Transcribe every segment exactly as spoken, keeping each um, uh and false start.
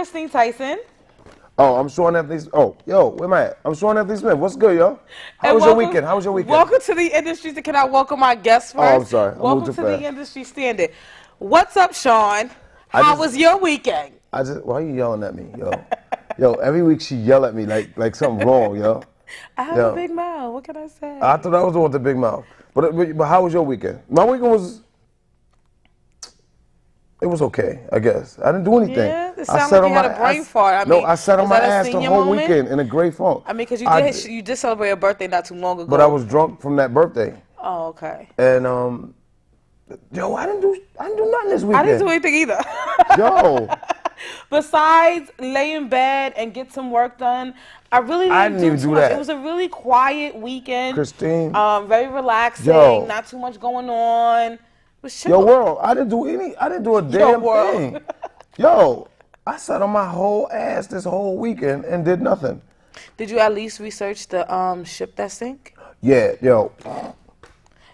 Christine Tyson. Oh, I'm Sean Anthony. Oh, yo, where am I at? I'm Sean Anthony Smith. What's good, yo? How and was welcome, your weekend? How was your weekend? Welcome to the industry. Can I welcome my guests first? Oh, I'm sorry. I welcome to fast. The industry standard. What's up, Sean? How just, was your weekend? I just. Why are you yelling at me, yo? Yo, every week she yell at me like like something wrong, yo. I have yo. a big mouth. What can I say? I thought I was the one with the big mouth. But, but but how was your weekend? My weekend was. It was okay, I guess. I didn't do anything. Yeah, it sounds like you had a brain fart. I mean, no, I sat on my ass the whole weekend in a great funk. I mean, because you did you did celebrate your birthday not too long ago. But I was drunk from that birthday. Oh, okay. And um, yo, I didn't do I didn't do nothing this weekend. I didn't do anything either. Yo. Besides lay in bed and get some work done, I really didn't, I didn't do even do much. That. It was a really quiet weekend. Christine. Um, very relaxing. Yo. Not too much going on. Yo, world, I didn't do any, I didn't do a damn Yo, thing. Yo, I sat on my whole ass this whole weekend and did nothing. Did you at least research the um ship that sank? Yeah, yo.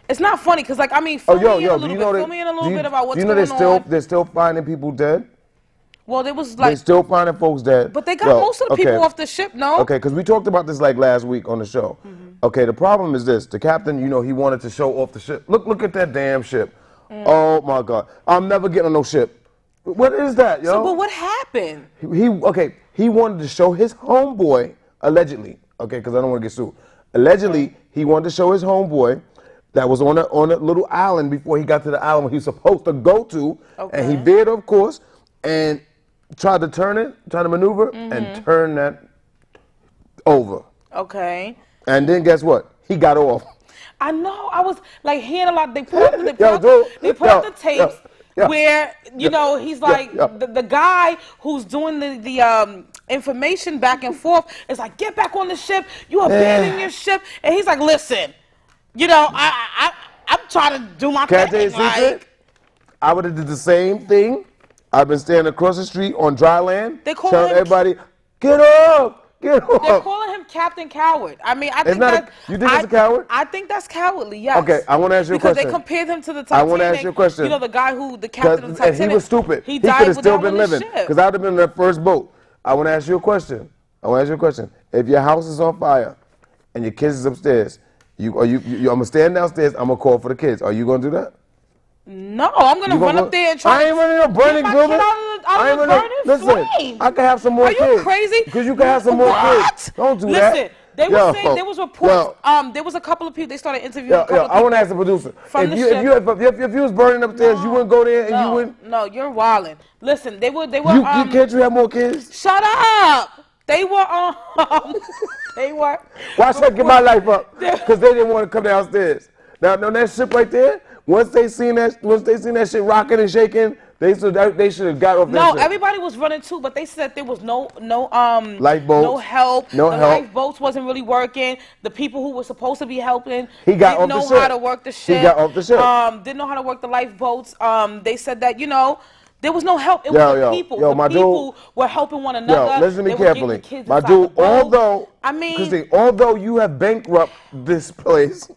It's not funny, because, like, I mean, fill oh, yo, me yo, in a little you know bit, they, fill me in a little you, bit about what's going on. Do you know they're still, they're still finding people dead? Well, there was, like... They're still finding folks dead. But they got yo, most of the okay. people off the ship, no? Okay, because we talked about this, like, last week on the show. Mm-hmm. Okay, the problem is this. The captain, you know, he wanted to show off the ship. Look, look at that damn ship. Mm. Oh my God! I'm never getting on no ship. What is that, yo? So, but what happened? He, he okay. He wanted to show his homeboy allegedly. Okay, because I don't want to get sued. Allegedly, okay. he wanted to show his homeboy that was on a on a little island before he got to the island he was supposed to go to, okay. and he veered, of course, and tried to turn it, tried to maneuver, mm-hmm. and turn that over. Okay. And then guess what? He got off. I know. I was like hearing a lot. They put up, they put, yo, up, the, they put yo, up the tapes yo, yo, where you yo, know he's like yo, yo. The, the guy who's doing the the um, information back and forth is like, get back on the ship. You abandoned your ship, and he's like, listen, you know, I I, I I'm trying to do my Can't thing. Like, I would have did the same thing. I've been standing across the street on dry land, they call telling him, everybody, get up. They're calling him Captain Coward. I mean, I think that you think I, it's a coward. I think that's cowardly. Yes. Okay, I want to ask you a because question. Because they compared him to the Titanic. I want to ask you a question. You know, the guy who the captain of the Titanic. And he was stupid. He, he could have still been living. Because I'd have been in that first boat. I want to ask you a question. I want to ask you a question. If your house is on fire, and your kids is upstairs, you are you, you, you I'm gonna stand downstairs. I'm gonna call for the kids. Are you gonna do that? No, I'm gonna, gonna run up there and try. I ain't running no burning building. I ain't running. Listen, flame. I can have some more kids. Are you kids. crazy? Because you can have some more what? kids. Don't do Listen, that. Listen, they were saying there was reports. Yo. Um, there was a couple of people. They started interviewing. Yo, a couple yo, of people I want to ask the producer. From if, the you, if you if you if, if you was burning upstairs, no, you wouldn't go there and no, you wouldn't. No, you're wilding. Listen, they were they were. You, um, you can't you have more kids? Shut up. They were on. Um, they were. Why should I get my life up? Because they didn't want to come downstairs. Now, on that ship right there. Once they seen that, once they seen that shit rocking and shaking, they should they should have got off. No, shit. Everybody was running too, but they said there was no no um lifeboats, no help, no the help. Lifeboats wasn't really working. The people who were supposed to be helping he got didn't off know the ship. how to work the ship. He got off the ship. Um, didn't know how to work the lifeboats. Um, they said that you know there was no help. It yo, was yo, the people. Yo, the people dude, were helping one another. Yo, listen to me carefully, my dude. Although I mean, Christine, although you have bankrupt this place.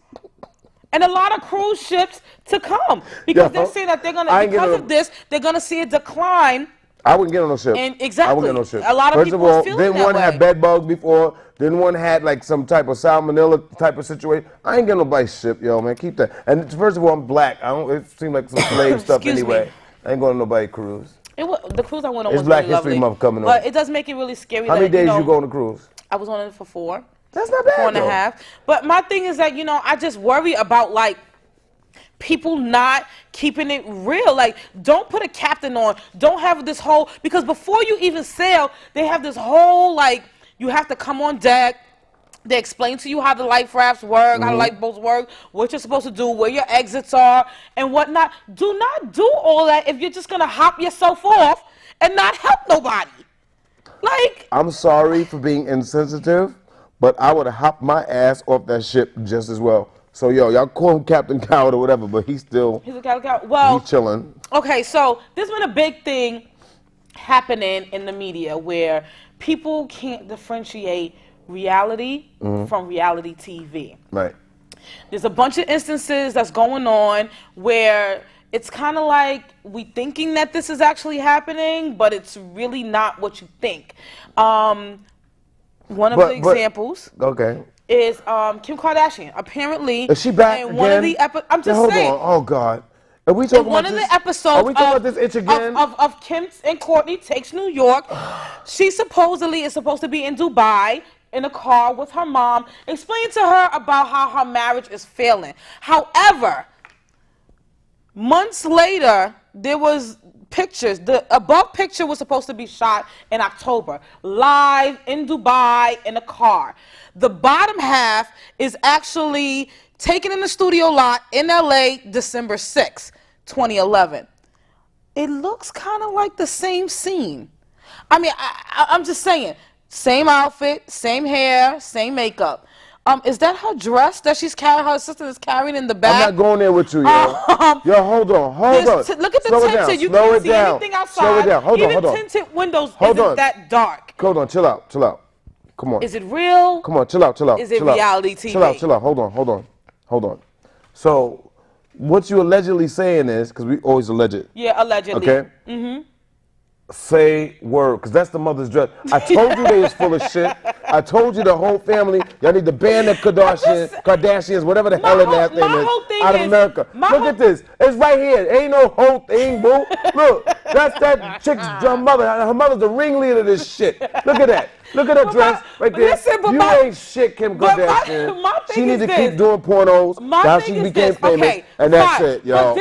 And a lot of cruise ships to come because yo, they're saying that they're gonna because of no, this they're gonna see a decline. I wouldn't get on no ship. And exactly, I wouldn't get on no ship. A lot of First people. First of all, didn't that one way. Have bed bugs before? Then one had like some type of salmonella type of situation. I ain't getting nobody's ship, yo, man. Keep that. And first of all, I'm black. I don't. It seemed like some slave stuff Excuse anyway. Me. I ain't going on nobody's cruise. It was, the cruise I went on it's was Black really History lovely, Month coming but on. But it does make it really scary. How that, many days you, know, you go on a cruise? I was on it for four. That's not bad. Four and though. a half. But my thing is that, you know, I just worry about, like, people not keeping it real. Like, don't put a captain on. Don't have this whole, because before you even sail, they have this whole, like, you have to come on deck. They explain to you how the life rafts work, mm-hmm. how the lifeboats work, what you're supposed to do, where your exits are, and whatnot. Do not do all that if you're just going to hop yourself off and not help nobody. Like. I'm sorry for being insensitive. But I would have hopped my ass off that ship just as well. So, yo, y'all call him Captain Coward or whatever, but he's still... He's a Captain Coward. Well... He's chilling. Okay, so there's been a big thing happening in the media where people can't differentiate reality mm-hmm. from reality T V. Right. There's a bunch of instances that's going on where... it's kind of like we thinking that this is actually happening, but it's really not what you think. Um, one of but, the but, examples okay. is um, Kim Kardashian. Apparently, is she back in one again? Of the epi I'm just Hold saying. On. Oh, God. Are we talking in one about of this? The episodes are we talking of, about this itch again? Of, of, of Kim and Courtney Takes New York, she supposedly is supposed to be in Dubai in a car with her mom, explaining to her about how her marriage is failing. However, months later, there was pictures. The above picture was supposed to be shot in October, live in Dubai in a car. The bottom half is actually taken in the studio lot in L A, December sixth, twenty eleven. It looks kind of like the same scene. I mean, I, I, I'm just saying, same outfit, same hair, same makeup. Um, is that her dress that she's carrying, her sister is carrying in the back? I'm not going there with you, yo. Um, yo, hold on, hold on. Look at the tinted. You can't see anything outside. Slow it down, hold on, hold on. Even tinted windows isn't that dark. Hold on, chill out, chill out. Come on. Is it real? Come on, chill out, chill out. Is it reality T V? Chill out, chill out, hold on, hold on. Hold on. So, what you allegedly saying is, because we always allege it. Yeah, allegedly. Okay? Mm-hmm. Say word, because that's the mother's dress. I told you they was full of shit. I told you the whole family. Y'all need to ban the Kardashians, Kardashians, whatever the hell that last name is, out of America. Look at this. It's right here. It ain't no whole thing, boo. Look, that's that chick's mother. Her mother's the ringleader of this shit. Look at that. Look at her but dress my, right there. Listen, you my, ain't shit, Kim Kardashian. My, my thing she needs to this. keep doing pornos. My now thing she became famous, okay, and that's fine. it, y'all.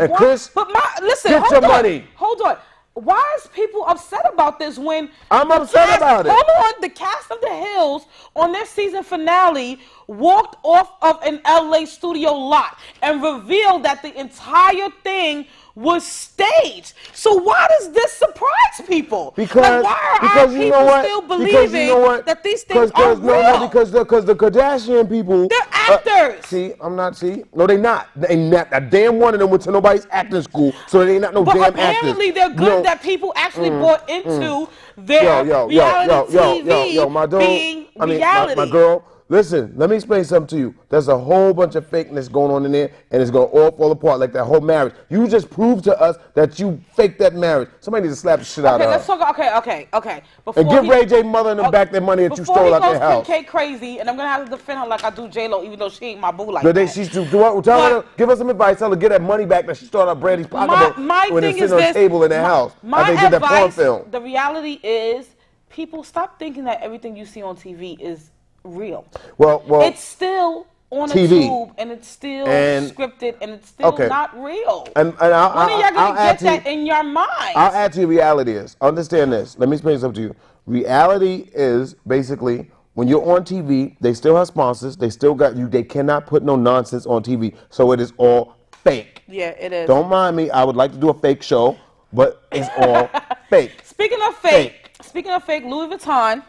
And Chris, but my, listen, get your on. money. Hold on. Why is people upset about this when I'm upset cast, about it? Hold on, the cast of The Hills on their season finale walked off of an L A studio lot and revealed that the entire thing was staged. So why does this surprise people? Because like why are because our people you know still believing you know that these things are real? No, no, because the, because the Kardashian people, they're actors. Uh, see, I'm not. See, no, they not. They not. A damn one of them went to nobody's acting school, so they ain't not no but damn actors. But apparently, they're good no. that people actually mm, bought into mm. their yo, yo, reality yo, yo, T V yo, yo, yo, my dude, being I mean, reality. My, my girl. Listen, let me explain something to you. There's a whole bunch of fakeness going on in there, and it's going to all fall apart, like that whole marriage. You just proved to us that you faked that marriage. Somebody needs to slap the shit out of her. Okay, let's talk about, okay, okay, okay. Before and give he, Ray J mother and them okay, back their money that you stole out their house. Before he goes crazy, and I'm going to have to defend her like I do J-Lo, even though she ain't my boo like but that. They, she's, do, do I, tell her, give her some advice. Tell her to get that money back that she stole out of Brandy's pocketbook my, my when they're sitting on the table in their my, house. My they advice, did that porn film. The reality is, people stop thinking that everything you see on T V is real. Well, well, it's still on T V. A tube, and it's still and, scripted, and it's still okay. not real. And, and I'll, when I'll, are y'all gonna I'll get to that you, in your mind? I'll add to you. Reality is. Understand this. Let me explain something to you. Reality is basically when you're on T V, they still have sponsors. They still got you. They cannot put no nonsense on T V, so it is all fake. Yeah, it is. Don't mind me. I would like to do a fake show, but it's all fake. Speaking of fake, fake. Speaking of fake, Louis Vuitton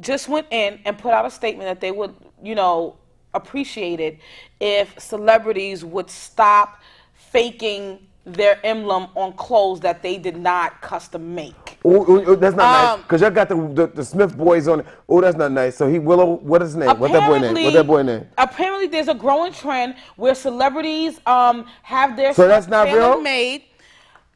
just went in and put out a statement that they would, you know, appreciate it if celebrities would stop faking their emblem on clothes that they did not custom make. Ooh, ooh, ooh, that's not um, nice. Because y'all got the, the, the Smith boys on it. Oh, that's not nice. So he Willow, what is his name? What's that boy name? What's that boy name? Apparently there's a growing trend where celebrities um, have their so that's not real? made.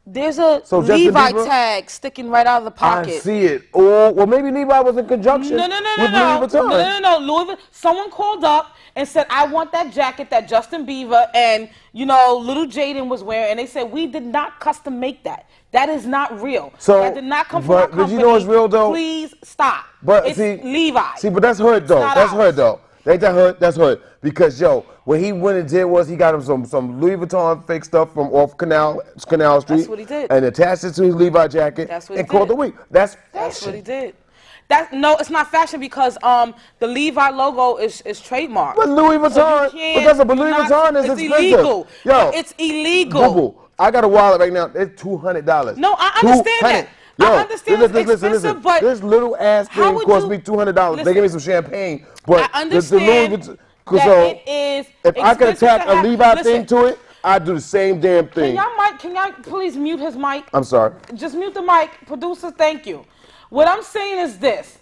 There's a so Levi tag sticking right out of the pocket. I see it. Or, well, maybe Levi was in conjunction no, no, no, no, with no, Louis Vuitton. No, no, no, no. Louis Vuitton. Someone called up and said, I want that jacket that Justin Bieber and, you know, little Jaden was wearing. And they said, we did not custom make that. That is not real. So, that did not come but, from our company. But you know it's real, though? Please stop. But it's see, Levi. See, but that's hood, though. That's ours. hood, though. Ain't that hood? That's hood. Because, yo, what he went and did was he got him some, some Louis Vuitton fake stuff from off Canal, Canal Street. That's what he did. And attached it to his Levi jacket That's what he and did. called it a week. That's fashion. That's what he did. That, no, it's not fashion because um, the Levi logo is, is trademarked. But Louis Vuitton, so because a Louis Vuitton is it's expensive. It's illegal. Yo, it's illegal. Google, I got a wallet right now. It's two hundred dollars. No, I understand that. Yo, I understand listen, it's listen, expensive, listen. but this little ass thing cost you, me two hundred dollars. They gave me some champagne, but I understand the, the Louis, so it is if I could attach a Levi listen, thing to it, I'd do the same damn thing. Can y'all mic? Can y'all please mute his mic? I'm sorry. Just mute the mic, producer. Thank you. What I'm saying is this: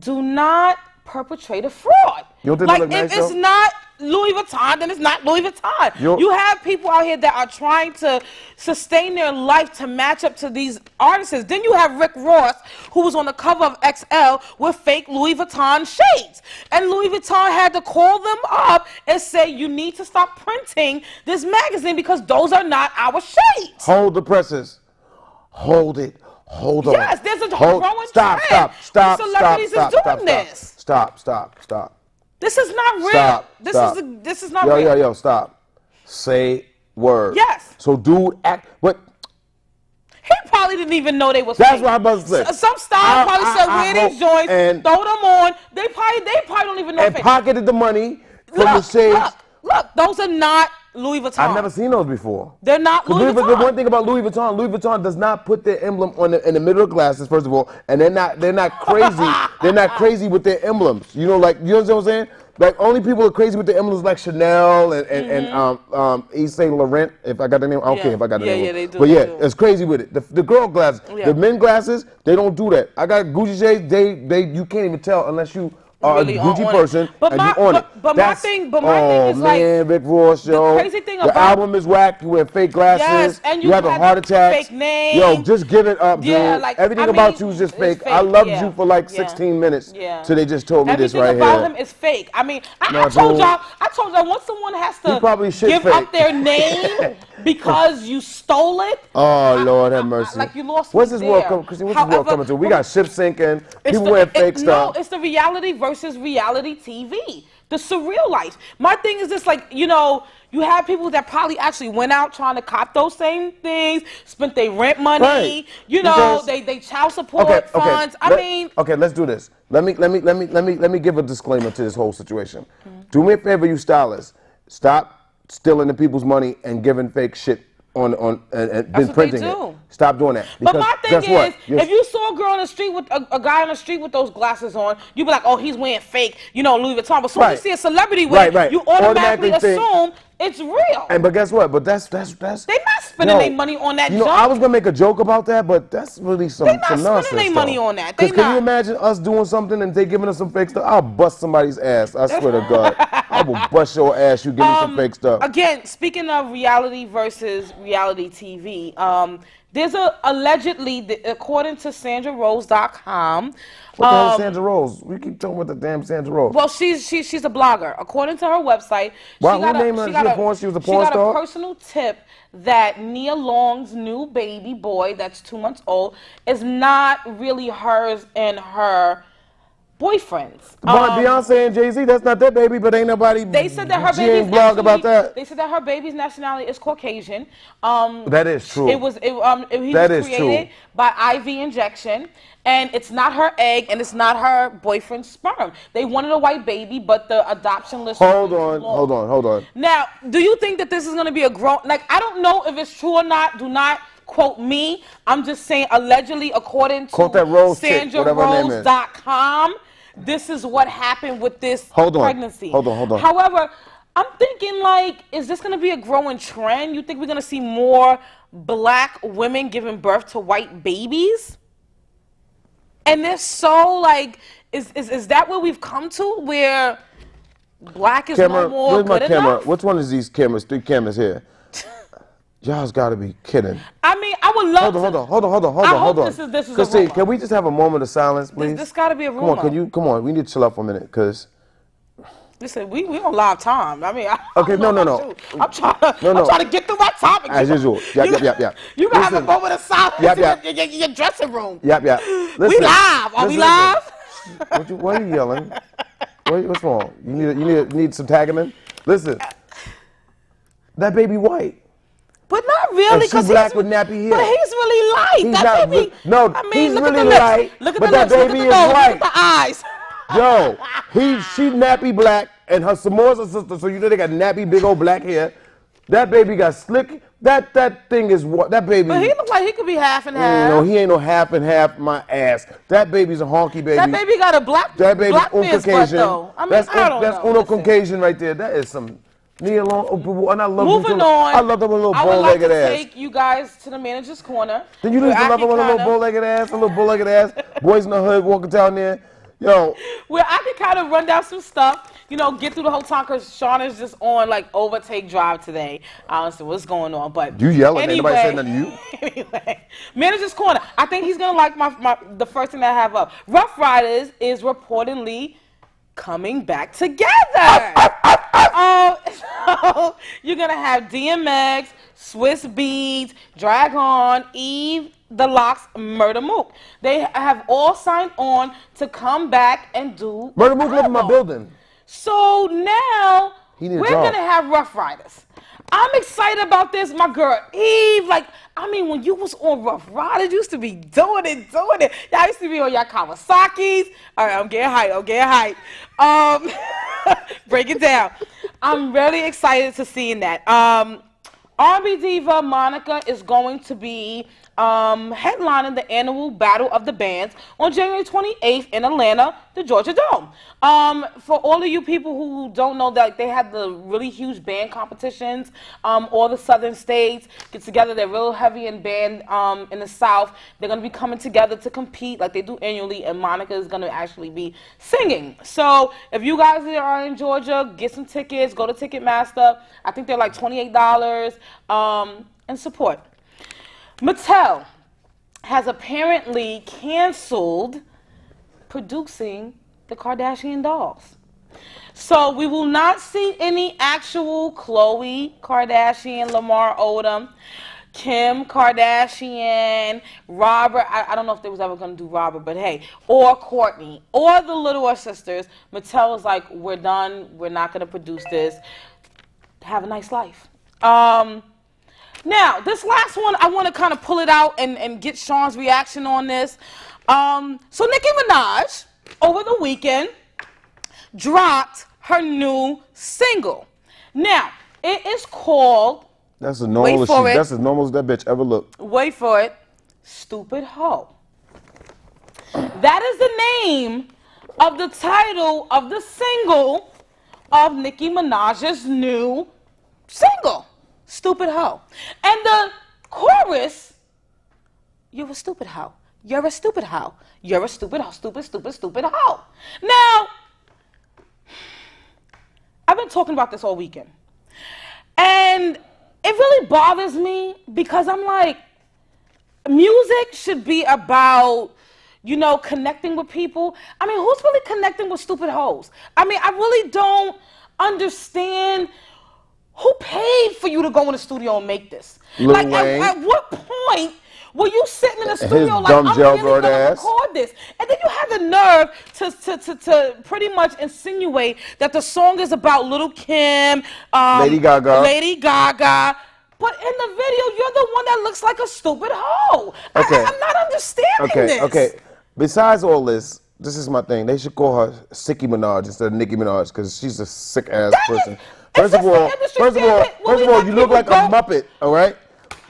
do not perpetrate a fraud. You don't think like, it look nice, though? It's not Louis Vuitton, then it's not Louis Vuitton. You're, you have people out here that are trying to sustain their life to match up to these artists. Then you have Rick Ross, who was on the cover of X L with fake Louis Vuitton shades. And Louis Vuitton had to call them up and say, you need to stop printing this magazine because those are not our shades. Hold the presses. Hold it. Hold on. Yes, there's a whole growing stop, trend. Stop, stop, celebrities stop, stop, is doing stop, stop, this. Stop, stop, stop. This is not real. Stop, this stop. is a, this is not yo, real. Yo, yo, yo, stop. Say word. Yes. So dude act but he probably didn't even know they was That's fake. what I'm about to say. Some style I, probably I, said I, wear I these joints, and throw them on. They probably they probably don't even know. And fake. pocketed the money from look, the shades. Look, look, those are not Louis Vuitton. I've never seen those before. They're not Louis, Louis Vuitton. The one thing about Louis Vuitton, Louis Vuitton does not put their emblem on the, in the middle of glasses, first of all, and they're not they're not crazy. They're not crazy with their emblems. You know, like you know what I'm saying? Like only people are crazy with their emblems, like Chanel and and, mm-hmm. and um um Yves Saint Laurent. If I got the name, I don't yeah. care if I got the yeah, name. Yeah, they do. But yeah, do. it's crazy with it. The, the girl glasses, yeah. the men glasses, they don't do that. I got Gucci shades. They they you can't even tell unless you. Really a Gucci person, but and my, you on but, it. But my thing, but my oh, thing is like man, Rick Ross, yo. The crazy thing about the album is whack. You wear fake glasses. Yes, and you, you have a heart attack. Fake name. Yo, just give it up, yeah, dude. Like, Everything I mean, about you is just fake. fake. I loved yeah. you for like sixteen yeah. minutes. Yeah. So they just told me Everything this right here. Everything about him is fake. I mean, I, no, I told y'all. I told y'all once someone has to give fake. up their name because you stole it. Oh I, Lord, I, have mercy. I, like you lost. What's this world coming? Christine, what's this world coming to? We got ships sinking. People wearing fake stuff. No, it's the reality version. Versus reality T V, the surreal life. My thing is this, like, you know, you have people that probably actually went out trying to cop those same things, spent their rent money, right. you know, because they they child support okay, funds. Okay. I let, mean, okay, let's do this. Let me let me let me let me let me give a disclaimer to this whole situation. Mm-hmm. Do me a favor, you stylists, stop stealing the people's money and giving fake shit on on and, and been printing it. Stop doing that. But my thing is, what? if you saw a girl on the street with a, a guy on the street with those glasses on, you'd be like, "Oh, he's wearing fake," you know, Louis Vuitton. But soon right. you see a celebrity with, right, right. you automatically, automatically assume think. it's real. And but guess what? But that's that's that's they're not spending no, their money on that. You know, junk. I was gonna make a joke about that, but that's really some they're not some spending their money on that. Because can you imagine us doing something and they giving us some fake stuff? I'll bust somebody's ass. I swear to God, I will bust your ass. You give um, me some fake stuff. Again, speaking of reality versus reality T V. Um, There's a allegedly, according to Sandra Rose dot com. What um, the hell is Sandra Rose? We keep talking about the damn Sandra Rose. Well, she's she's she's a blogger. According to her website, wow, she got a, she, she, got a, porn, she, was a, porn she got a personal tip that Nia Long's new baby boy, that's two months old, is not really hers and her boyfriends. But um, Beyonce and Jay Z, that's not their baby, but ain't nobody. They said that her baby's blog actually, about that. They said that her baby's nationality is Caucasian. Um, that is true. It was it, um, it, he that was is created true. by I V injection, and it's not her egg, and it's not her boyfriend's sperm. They wanted a white baby, but the adoption list. Hold on, long. hold on, hold on. Now, do you think that this is going to be a grown? Like, I don't know if it's true or not. Do not quote me. I'm just saying allegedly, according to Sandra Rose dot com. This is what happened with this hold on. pregnancy. Hold on, hold on. However, I'm thinking, like, is this going to be a growing trend? You think we're going to see more black women giving birth to white babies? And if so, like, is, is, is that where we've come to, where black is camera, no more where's my good camera? enough? Which one is these cameras? Three cameras here. Y'all's got to be kidding. I mean, I would love hold on, to. Hold on, hold on, hold on, hold on. I hope hold on. this is, this is a rumor. See, can we just have a moment of silence, please? This, this got to be a rumor. Come on, can you, come on, we need to chill out for a minute, because. Listen, we, we on live time. I mean, I okay, no, no, no. I'm trying to, no, no. I'm trying to get through my topic. As usual. Yep, you, yep, yep, yep. You gotta have a moment of silence yep, yep. in your, your, your dressing room. Yep, yep. Listen, we live. Are listen, we live? What you, why are you yelling? What, what's wrong? You need, you need, need some tagging in? Listen, that baby white. But not really, because he's black with nappy hair. But he's really light. He's that baby. No, I mean, he's look really at the lips. light. Look at but the lips. That baby look at the nose. Light. Look at the eyes. Yo, he, she nappy black, and her Samoa's her sister, so you know they got nappy, big old black hair. That baby got slick. That that thing is what that baby. But he looks like he could be half and half. No, he ain't no half and half. My ass. That baby's a honky baby. That baby got a black. That baby's black on Caucasian. Butt, I mean, that's I don't that's know. Uno Caucasian right there. That is some. Alone, and I love Moving them, on, I love them a little bow-legged like ass. I would like to take you guys to the manager's corner. Then you just love them a little bow-legged ass, a little bow-legged ass. Boys in the hood walking down there. Yo. Where I could kind of run down some stuff, you know, get through the whole time, because Sean is just on, like, overtake drive today. Honestly, what's going on? But you yelling. Anyway, ain't nobody saying nothing to you. Anyway, Manager's Corner. I think he's going to like my, my the first thing that I have up. Ruff Ryders is reportedly coming back together. um, so you're going to have D M X, Swiss Beads, Drag On, Eve, The Locks, Murder Mook. They have all signed on to come back and do Murder Mook live in my building. So now we're going to have Ruff Ryders. I'm excited about this, my girl Eve. Like, I mean, when you was on Ruff Ryders, you used to be doing it, doing it. Y'all used to be on y'all Kawasaki's. All right, I'm getting hype. I'm getting hype. Um, break it down. I'm really excited to seeing that. Um, R and B diva Monica is going to be um, headlining the annual Battle of the Bands on January twenty-eighth in Atlanta, the Georgia Dome. Um, for all of you people who don't know that they had the really huge band competitions, um, all the southern states get together. They're real heavy in band um, in the South. They're going to be coming together to compete like they do annually, and Monica is going to actually be singing. So if you guys are in Georgia, get some tickets. Go to Ticketmaster. I think they're like twenty-eight dollars. Um, and support. Mattel has apparently canceled producing the Kardashian dolls. So we will not see any actual Khloe Kardashian, Lamar Odom, Kim Kardashian, Robert. I, I don't know if they was ever going to do Robert, but hey, or Courtney, or the Little sisters. Mattel was like, we're done. We're not going to produce this. Have a nice life. Um, now, this last one, I want to kind of pull it out and, and get Sean's reaction on this. Um, so Nicki Minaj, over the weekend, dropped her new single. Now, it is called... That's as normal, that's as, normal as that bitch ever looked. Wait for it. Stupid Hoe. That is the name of the title of the single of Nicki Minaj's new single. Stupid hoe. And the chorus, you're a stupid hoe. You're a stupid hoe. You're a stupid hoe. Stupid, stupid, stupid hoe. Now, I've been talking about this all weekend. And it really bothers me because I'm like, music should be about, you know, connecting with people. I mean, who's really connecting with stupid hoes? I mean, I really don't understand. Who paid for you to go in the studio and make this? Lil like, at, at what point were you sitting in the studio like, I'm really going to record this? And then you had the nerve to, to, to, to pretty much insinuate that the song is about Little Kim, um, Lady Gaga. Lady Gaga. But in the video, you're the one that looks like a stupid hoe. Okay. I, I'm not understanding okay. this. Okay, okay. Besides all this, this is my thing. They should call her Sicky Minaj instead of Nicki Minaj because she's a sick-ass person. Is, First of, all, first of all, first of all, you look like a Muppet, all right?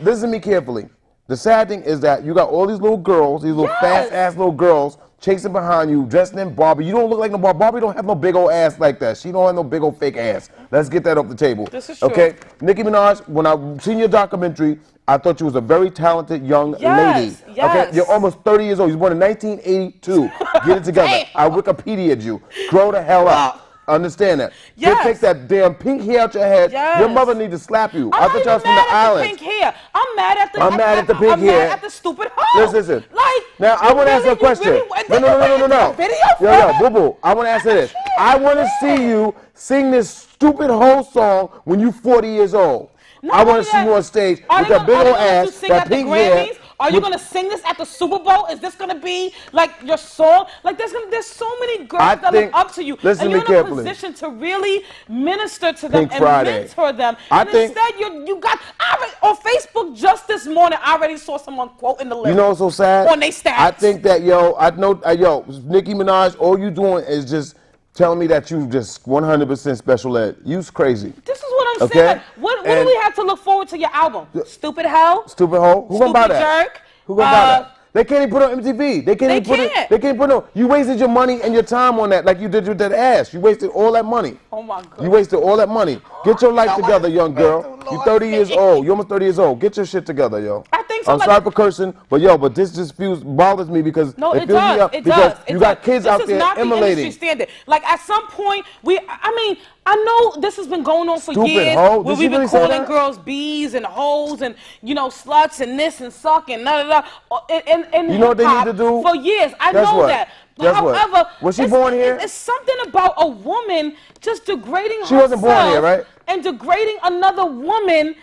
Listen to me carefully. The sad thing is that you got all these little girls, these little yes. fast-ass little girls chasing behind you, dressed in Barbie. You don't look like no Barbie. Barbie don't have no big old ass like that. She don't have no big old fake ass. Let's get that off the table. This is true. Okay? Nicki Minaj, when I seen your documentary, I thought you was a very talented young yes, lady. Yes. Okay? You're almost thirty years old. You were born in nineteen eighty-two. Get it together. I Wikipedia'd you. Grow the hell up. Wow. Understand that. Yes. Take that damn pink hair out your head. Yes. Your mother need to slap you. I'm I thought y'all was from the island. Pink hair. I'm mad at the. I'm mad at the pink hair. I'm mad at the stupid hoe. Listen, listen. Like now, I want to ask you a question. No, no, no, no, no, no. Yo, yo, boo, boo. I want to ask you this. I want to see you sing this stupid hoe song when you're forty years old. I want to see you on stage with that big old ass, that pink hair. Are you going to sing this at the Super Bowl? Is this going to be, like, your song? Like, there's gonna, there's so many girls I that think, look up to you. Listen and you're to me in carefully. a position to really minister to them Pink and Friday. mentor them. I and think, instead, you, you got... I already, on Facebook just this morning, I already saw someone quoting the lyrics. You know what's so sad? On they stats. I think that, yo, I know... Uh, yo, Nicki Minaj, all you doing is just telling me that you just one hundred percent special ed. You's crazy. This is what I'm okay? saying. Like, what what and do we have to look forward to your album? Stupid Hoe? Stupid Hoe? Who gonna buy that? Jerk. Who gonna uh, buy that? They can't even put on M T V. They can't they even put can't. it. They can't put on. You wasted your money and your time on that, like you did with that ass. You wasted all that money. Oh my God. You wasted all that money. Get your life together, young girl. You're thirty years old. You're almost thirty years old. Get your shit together, yo. I think so. I'm sorry for cursing, but yo, but this just feels bothers me because no, it, it does. Me up it does. You it got does. kids this out there emulating. This is not emulating. the industry standard. Like at some point, we. I mean, I know this has been going on for Stupid years. Hoe. Where we've been really calling girls bees and hoes and you know sluts and this and suck and da da da. And, and you know what they need to do? For years, I Guess know what? that. But however, what? was she born here? It's something about a woman just degrading she herself. She wasn't born here, right? And degrading another woman,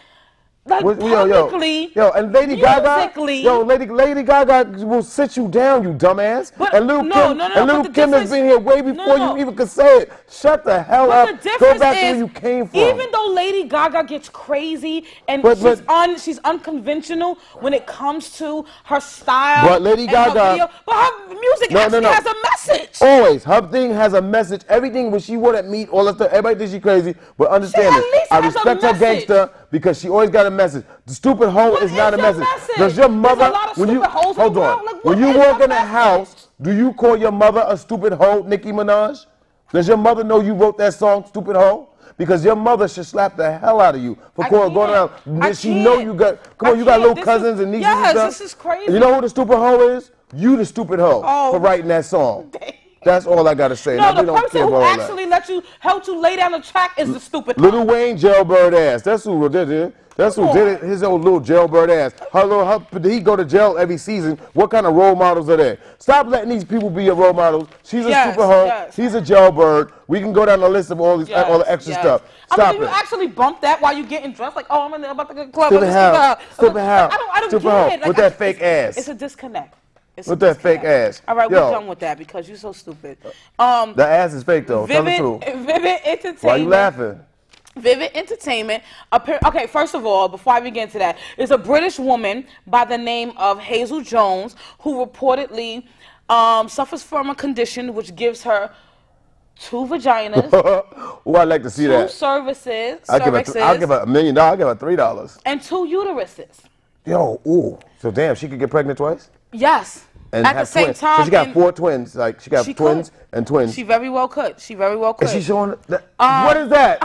like what, publicly, yo, yo, yo, and Lady Gaga, yo, Lady Lady Gaga will sit you down, you dumbass. But and Little no, Kim, no, no, and Little Kim has been here way before no, you even could say it. Shut the hell but up. The Go back is, to where you came from. Even though Lady Gaga gets crazy and but, she's but, un, she's unconventional when it comes to her style. But Lady and Gaga, her video, but her music no, actually no, no. has a message. Always, her thing has a message. Everything when she wanted meat, all that stuff. Everybody thinks she's crazy, but understand she it. I respect her gangster because she always got a. message. The stupid hoe is, is not a message. message. Does your mother when you hold on? Like, when you walk in the house, do you call your mother a stupid hoe, Nicki Minaj? Does your mother know you wrote that song, Stupid Hoe? Because your mother should slap the hell out of you for going around. Does she know you got? Come on, you got little cousins and nieces and stuff. Yes, this is crazy. You know who the stupid hoe is? You, the stupid hoe, oh, for writing that song. Dang. That's all I gotta say. No, now, the person who actually let you helped you lay down the track is the stupid. Lil Wayne jailbird ass. That's who did it. That's who did it. His old little jailbird ass. Her little, her, he go to jail every season. What kind of role models are there? Stop letting these people be your role models. She's a yes, stupid hoe. Yes. He's a jailbird. We can go down the list of all these, yes, all the extra yes. stuff. Stop I mean, it. You actually bump that while you're getting dressed, like, oh, I'm in the, about to go to the club. Stupid hoe. Stupid hoe. I don't, I don't get hoe. it. Like, with I, that fake it's, ass. It's a disconnect. It's with that fake ass. All right, Yo. we're done with that because you're so stupid. Um, the ass is fake, though. Vivid, Tell the truth. Vivid Entertainment. Why you laughing? Vivid Entertainment. Okay, first of all, before I begin to that, there's a British woman by the name of Hazel Jones who reportedly um, suffers from a condition which gives her two vaginas. oh, I'd like to see two that. Two cervices. I'll give, th I'll give her a million dollars. I'll give her three dollars. And two uteruses. Yo, ooh. So, damn, she could get pregnant twice? Yes. And at the same twins. time, so she got four twins. Like she got she twins could. and twins. She very well could. She very well could. Is she showing? That? Um, what is that?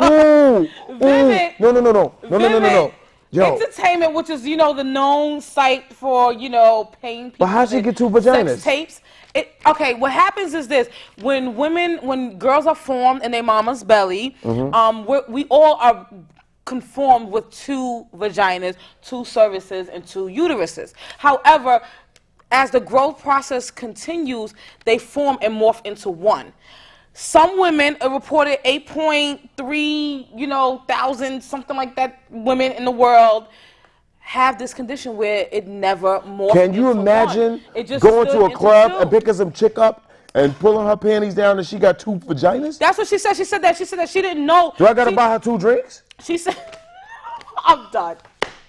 Ooh, Vivid, ooh. No, no, no, no, no, no, no, no, no. Entertainment, which is you know the known site for you know paying people. But how she get two vaginas? Sex tapes. It, okay, what happens is this: when women, when girls are formed in their mama's belly, mm-hmm. um, we're, we all are. conformed with two vaginas, two cervices, and two uteruses. However, as the growth process continues, they form and morph into one. Some women are reported eight point three, you know, thousand, something like that, women in the world have this condition where it never morphs. Can you into imagine one. It just going to a club two. and picking some chick up? And pulling her panties down and she got two vaginas? That's what she said. She said that. She said that she didn't know. Do I got to buy her two drinks? She said, I'm done.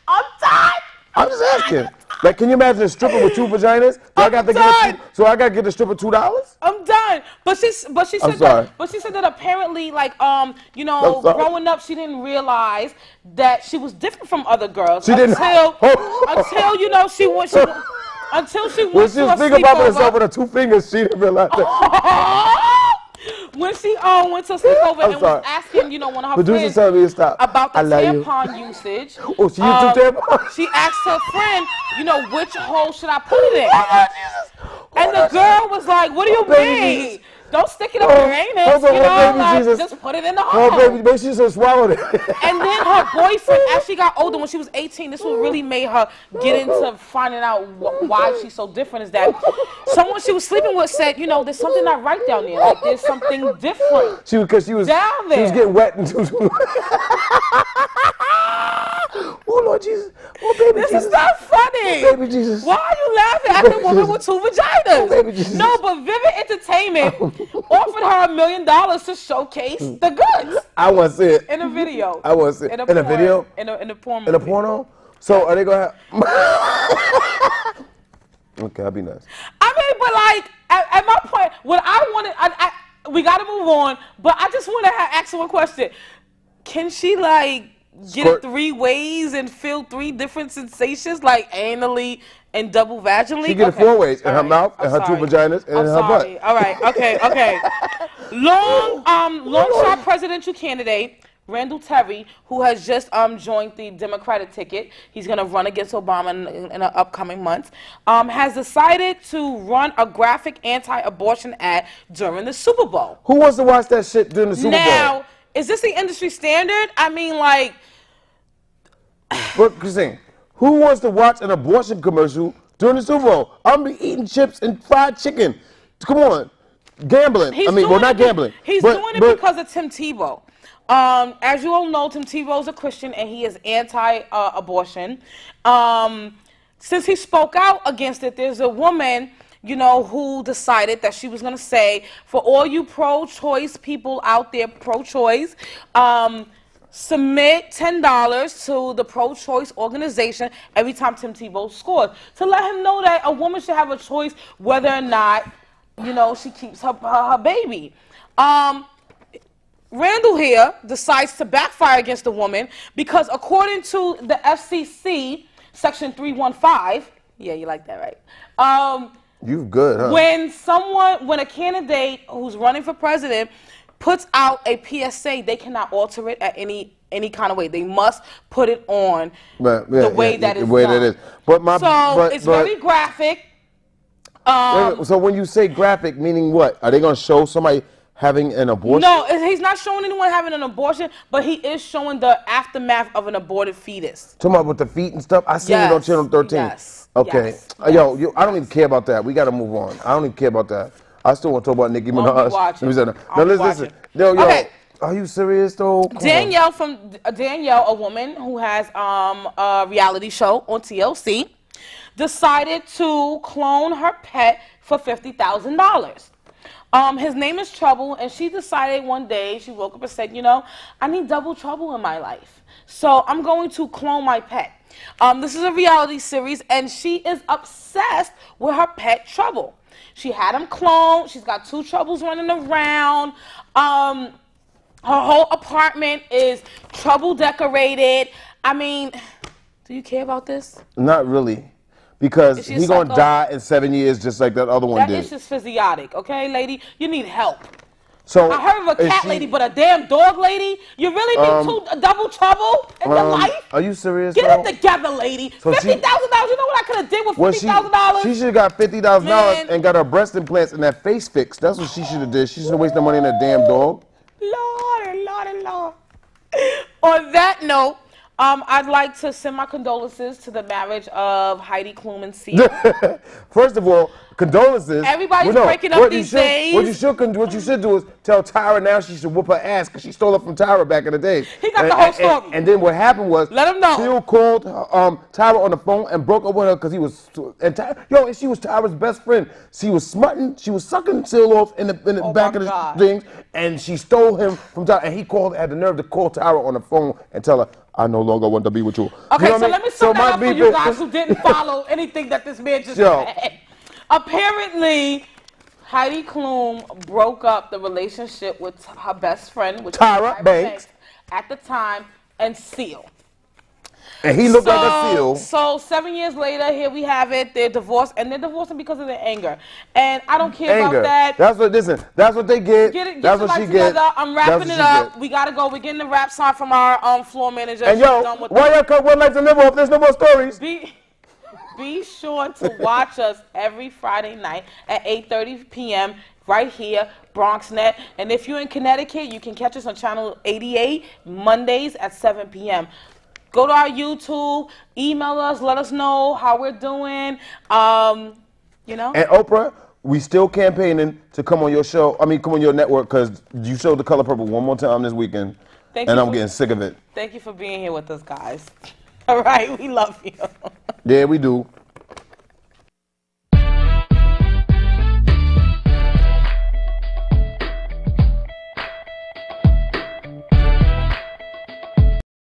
I'm done. I'm just asking. Like, can you imagine a stripper with two vaginas? Do I'm I got to done. Give a, so I got to get the stripper two dollars? I'm done. But she, but she said I'm sorry. that. But she said that apparently, like, um, you know, growing up, she didn't realize that she was different from other girls. She until, didn't. Until you know, she was. She, Until she went when she was thinking about herself with her two fingers, she didn't realize that. When she um, went to sleepover and sorry. was asking, you know, one of her Producer friends about the tampon you. usage. Oh, she um, used two tampons? She asked her friend, you know, which hole should I put it in? Oh, oh, and the girl was like, what do you oh, mean? Jesus. Don't stick it up oh, your anus, you know, like, Jesus. just put it in the hole. Oh, baby, baby, she just swallowed it. And then her boyfriend, as she got older, when she was eighteen, this what really made her get into finding out wh why she's so different is that someone she was sleeping with said, you know, there's something not right down there. Like, there's something different she, cause she was, down there. She was getting wet and too, too Oh, Lord Jesus. Oh, baby this Jesus. This is not funny. Oh, baby Jesus. Why are you laughing at the woman with two vaginas? Oh, baby Jesus. No, but Vivid Entertainment offered her a million dollars to showcase the goods. I want to see it. In a video. I want to see it. In a, in a video? In a, in a porno. In a porno? So are they going to have... okay, I'll be nice. I mean, but like, at, at my point, what I wanted... I, I, we got to move on, but I just want to ask one question. Can she, like... get Squirt. it three ways and feel three different sensations, like anally and double vaginally? She get okay. it four ways, in her right. mouth, I'm in her sorry. two vaginas, and I'm in her sorry. butt. All right, okay, okay. Long, um, long shot presidential candidate Randall Terry, who has just um, joined the Democratic ticket, he's going to run against Obama in, in the upcoming months, um, has decided to run a graphic anti-abortion ad during the Super Bowl. Who wants to watch that shit during the Super now, Bowl? Now, is this the industry standard? I mean, like... But, Christine, who wants to watch an abortion commercial during the Super Bowl? I'm going to be eating chips and fried chicken. Come on. Gambling. He's I mean, well, not gambling. He's but, doing it but, because of Tim Tebow. Um, as you all know, Tim Tebow is a Christian and he is anti-abortion. Uh, um, since he spoke out against it, there's a woman, you know, who decided that she was going to say, for all you pro-choice people out there, pro-choice, um, submit ten dollars to the pro-choice organization every time Tim Tebow scores, to let him know that a woman should have a choice whether or not, you know, she keeps her, her, her baby. Um... Randall here decides to backfire against the woman because according to the F C C, Section three one five, yeah, you like that, right? Um, you good, huh? When someone, when a candidate who's running for president puts out a P S A, they cannot alter it at any any kind of way. They must put it on but, yeah, the way, yeah, that, yeah, it's the way that is. But my, so but, it's but, very graphic. Um, so when you say graphic, meaning what? Are they going to show somebody having an abortion? No, he's not showing anyone having an abortion, but he is showing the aftermath of an aborted fetus. Talking about with the feet and stuff? I seen yes. it on Channel thirteen. Yes. Okay. Yes. Uh, yo, yo, I don't even care about that. We got to move on. I don't even care about that. I still want to talk about Nicki Minaj. Now, listen, listen. Yo, yo, okay. Are you serious, though? Come Danielle, on. from uh, Danielle, a woman who has um, a reality show on T L C, decided to clone her pet for fifty thousand dollars. Um, his name is Trouble, and she decided one day, she woke up and said, you know, I need double trouble in my life, so I'm going to clone my pet. Um, this is a reality series, and she is obsessed with her pet Trouble. She had him cloned. She's got two Troubles running around. Um, her whole apartment is Trouble decorated. I mean, do you care about this? Not really. Because he's going to die in seven years just like that other one that did. That is just physiotic, okay, lady? You need help. So I heard of a cat she, lady, but a damn dog lady? You really need um, two, double trouble in um, your life? Are you serious, Get bro? it together, lady. So fifty thousand dollars, you know what I could have did with fifty thousand dollars? She, she should have got fifty thousand dollars and got her breast implants and that face fixed. That's what she should have did. She should have wasted the money on that damn dog. Lord, Lord, Lord. On that note, Um, I'd like to send my condolences to the marriage of Heidi Klum and Seal. First of all, condolences. Everybody's well, no, breaking up these should, days. What you, should, what you should do is tell Tyra now she should whoop her ass because she stole it from Tyra back in the day. He got and, the whole and, story. And, and then what happened was, let him know. Seal called um, Tyra on the phone and broke up with her because he was, and Tyra, yo, and she was Tyra's best friend. She was smutting, she was sucking Seal off in the, in the oh back of the God. things, and she stole him from Tyra. And he called, had the nerve to call Tyra on the phone and tell her, I no longer want to be with you. Okay, you know so I mean? let me sum so up for you guys who didn't follow anything that this man just Yo. said. Apparently, Heidi Klum broke up the relationship with her best friend, which Tyra, Tyra Banks. Banks, at the time, and Seal. And he looked so, like a seal. So seven years later, here we have it. They're divorced, and they're divorcing because of their anger. And I don't care anger. about that. That's what. Listen, that's what they get. Get it. Get that's what she together. Get. I'm wrapping it up. Get. We gotta go. We're getting the wrap sign from our um floor manager. And She's yo, done with why y'all cut one life to live off? There's no more stories. Be, be sure to watch us every Friday night at eight thirty p m right here, BronxNet. And if you're in Connecticut, you can catch us on Channel eighty-eight Mondays at seven p m Go to our YouTube, email us, let us know how we're doing, um, you know. And Oprah, we still campaigning to come on your show, I mean, come on your network, because you showed The Color Purple one more time this weekend, thank and I'm for, getting sick of it. Thank you for being here with us, guys. All right, we love you. Yeah, we do.